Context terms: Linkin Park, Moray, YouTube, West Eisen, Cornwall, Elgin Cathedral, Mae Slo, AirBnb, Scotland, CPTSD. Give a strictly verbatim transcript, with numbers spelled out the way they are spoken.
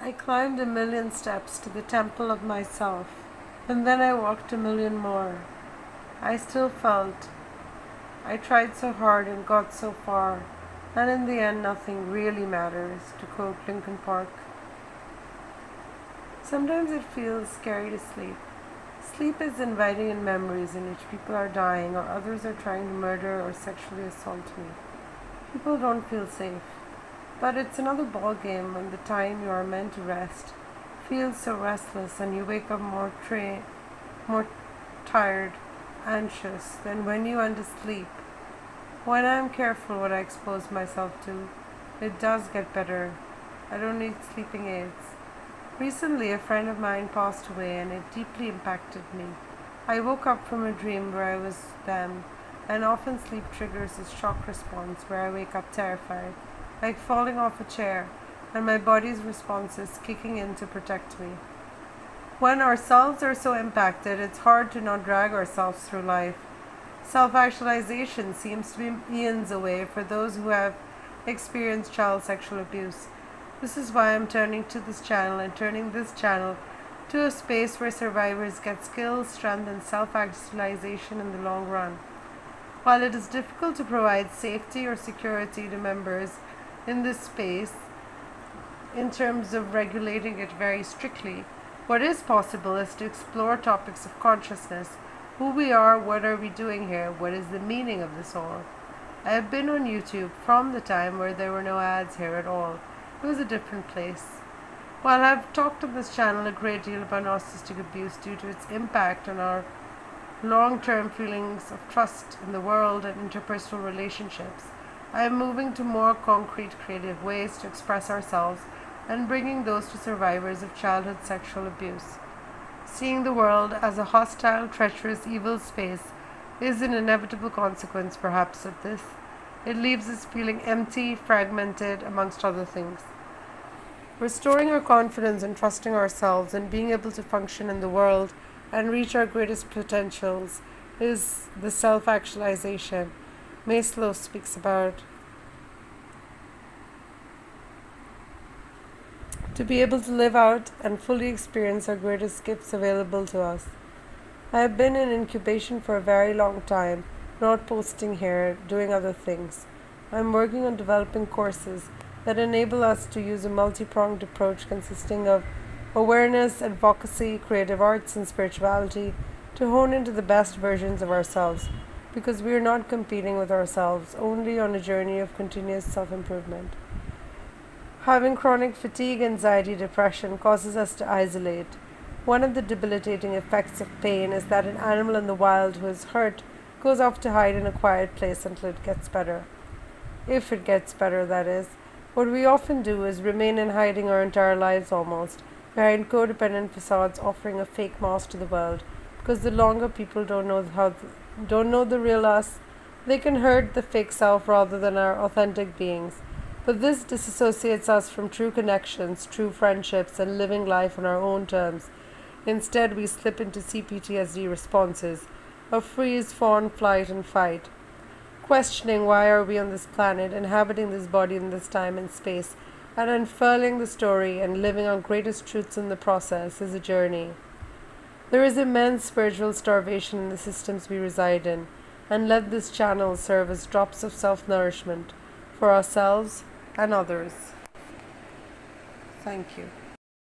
I climbed a million steps to the temple of myself, and then I walked a million more. I still felt I tried so hard and got so far, and in the end nothing really matters, to quote Linkin Park. Sometimes it feels scary to sleep. Sleep is inviting in memories in which people are dying or others are trying to murder or sexually assault me. People don't feel safe. But it's another ballgame when the time you are meant to rest feels so restless and you wake up more tra- more tired, anxious than when you went to sleep. When I am careful what I expose myself to, it does get better. I don't need sleeping aids. Recently, a friend of mine passed away and it deeply impacted me. I woke up from a dream where I was them, and often sleep triggers a shock response where I wake up terrified, like falling off a chair, and my body's response is kicking in to protect me. When ourselves are so impacted, it's hard to not drag ourselves through life. Self-actualization seems to be eons away for those who have experienced child sexual abuse. This is why I'm turning to this channel and turning this channel to a space where survivors get skills, strength, and self-actualization in the long run. While it is difficult to provide safety or security to members in this space, in terms of regulating it very strictly, what is possible is to explore topics of consciousness, who we are, what are we doing here, what is the meaning of this all. I have been on YouTube from the time where there were no ads here at all. It was a different place. While I've talked on this channel a great deal about narcissistic abuse due to its impact on our long-term feelings of trust in the world and interpersonal relationships, I am moving to more concrete creative ways to express ourselves and bringing those to survivors of childhood sexual abuse. Seeing the world as a hostile, treacherous, evil space is an inevitable consequence, perhaps, of this. It leaves us feeling empty, fragmented, amongst other things. Restoring our confidence and trusting ourselves and being able to function in the world and reach our greatest potentials is the self-actualization Mae Slo speaks about. To be able to live out and fully experience our greatest gifts available to us. I have been in incubation for a very long time, not posting here, doing other things. I'm working on developing courses that enable us to use a multi-pronged approach consisting of awareness, advocacy, creative arts, and spirituality to hone into the best versions of ourselves, because we are not competing with ourselves, only on a journey of continuous self-improvement. Having chronic fatigue, anxiety, depression causes us to isolate. One of the debilitating effects of pain is that an animal in the wild who is hurt goes off to hide in a quiet place until it gets better. If it gets better, that is. What we often do is remain in hiding our entire lives almost, behind codependent facades offering a fake mask to the world, because the longer people don't know how the, don't know the real us, they can hurt the fake self rather than our authentic beings. But this disassociates us from true connections, true friendships, and living life on our own terms. Instead, we slip into C P T S D responses, of freeze, fawn, flight, and fight. Questioning why are we on this planet, inhabiting this body in this time and space, and unfurling the story and living our greatest truths in the process is a journey. There is immense spiritual starvation in the systems we reside in, and let this channel serve as drops of self-nourishment for ourselves and others. Thank you.